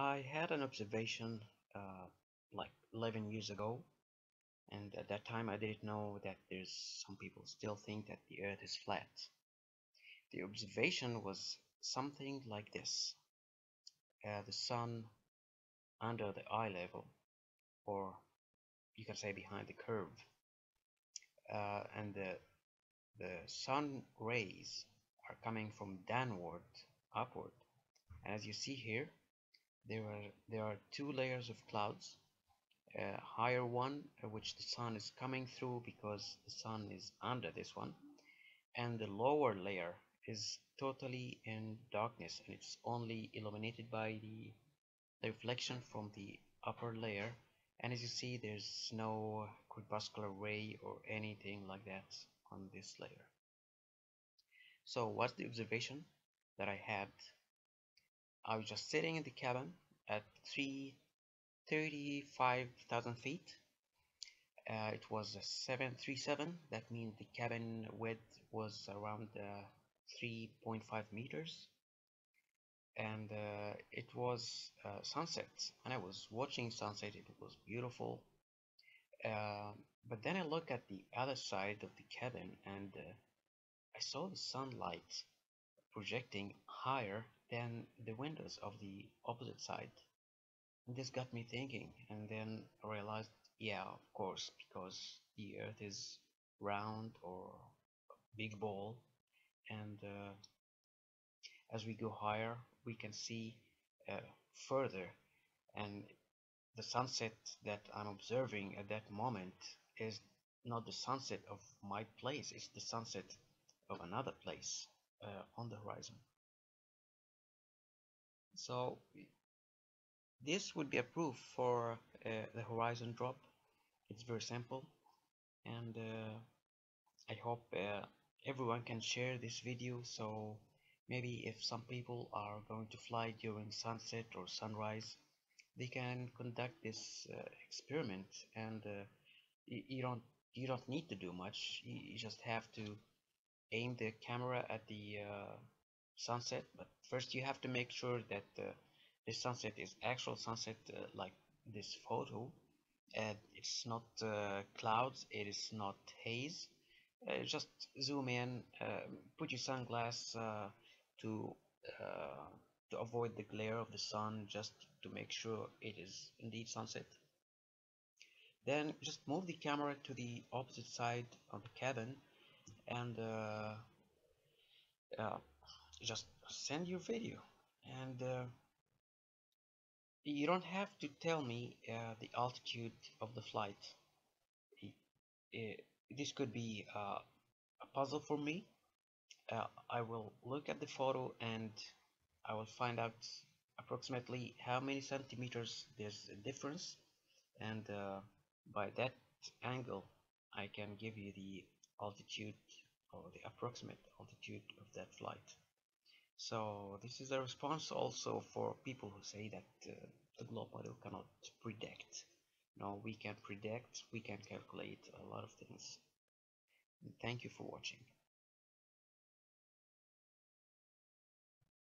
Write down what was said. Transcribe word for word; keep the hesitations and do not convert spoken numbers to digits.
I had an observation uh, like eleven years ago, and at that time I didn't know that there's some people still think that the earth is flat. The observation was something like this. Uh, the sun under the eye level, or you can say behind the curve, uh, and the, the sun rays are coming from downward upward, and as you see here, There are, there are two layers of clouds, a higher one which the sun is coming through because the sun is under this one, and the lower layer is totally in darkness and it's only illuminated by the, the reflection from the upper layer. And as you see, there's no crepuscular ray or anything like that on this layer. So what's the observation that I had? I was just sitting in the cabin at thirty-five thousand feet. Uh, it was a seven thirty-seven. That means the cabin width was around uh, three point five meters. And uh, it was uh, sunset, and I was watching sunset. It was beautiful. Uh, but then I looked at the other side of the cabin, and uh, I saw the sunlight projecting higher than the windows of the opposite side. And this got me thinking, and then I realized, yeah, of course, because the earth is round or a big ball, and uh, as we go higher we can see uh, further, and the sunset that I'm observing at that moment is not the sunset of my place, it's the sunset of another place uh, on the horizon. So this would be a proof for uh, the horizon drop. It's very simple, and uh, I hope uh, everyone can share this video. So maybe if some people are going to fly during sunset or sunrise, they can conduct this uh, experiment, and uh, you, you don't you don't need to do much. You, you just have to aim the camera at the uh, sunset, but first you have to make sure that uh, the sunset is actual sunset, uh, like this photo, and it's not uh, clouds, it is not haze. Uh, just zoom in, uh, put your sunglass uh, to uh, to avoid the glare of the sun, just to make sure it is indeed sunset. Then just move the camera to the opposite side of the cabin, and uh, uh, just send your video, and uh, you don't have to tell me uh, the altitude of the flight. It, it, this could be uh, a puzzle for me. uh, I will look at the photo and I will find out approximately how many centimeters there's a difference, and uh, by that angle I can give you the altitude, or the approximate altitude of that flight. So this is a response also for people who say that uh, the globe model cannot predict. No, we can predict, we can calculate a lot of things. And thank you for watching.